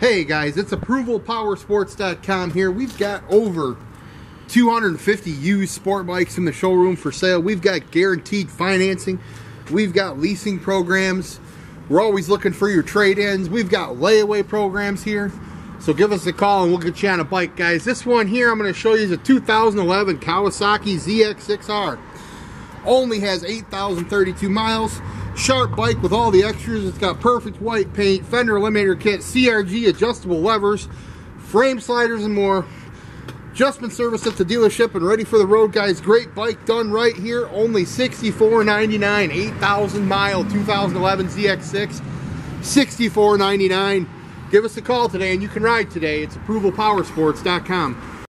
Hey guys, it's ApprovalPowerSports.com here. We've got over 250 used sport bikes in the showroom for sale. We've got guaranteed financing. We've got leasing programs. We're always looking for your trade-ins. We've got layaway programs here. So give us a call and we'll get you on a bike, guys. This one here I'm going to show you is a 2011 Kawasaki ZX6R. Only has 8,032 miles. Sharp bike with all the extras. It's got perfect white paint, fender eliminator kit, CRG, adjustable levers, frame sliders and more. Adjustment service at the dealership and ready for the road, guys. Great bike done right here. Only $64.99. 8,000 mile 2011 ZX6. $64.99. Give us a call today and you can ride today. It's ApprovalPowerSports.com.